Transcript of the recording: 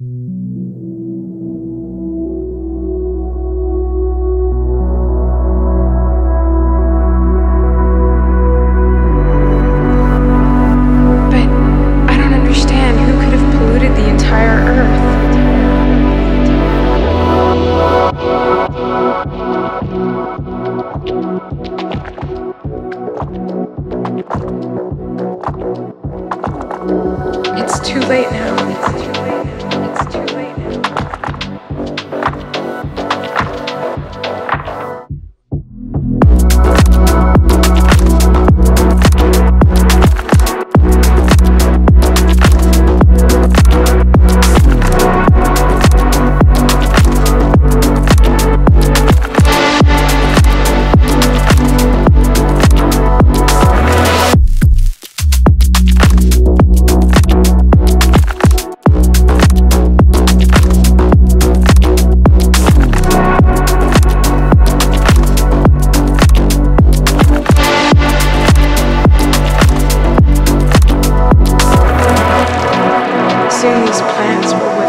It's too late now. It's too late now. It's too late now. Soon these plans will wither.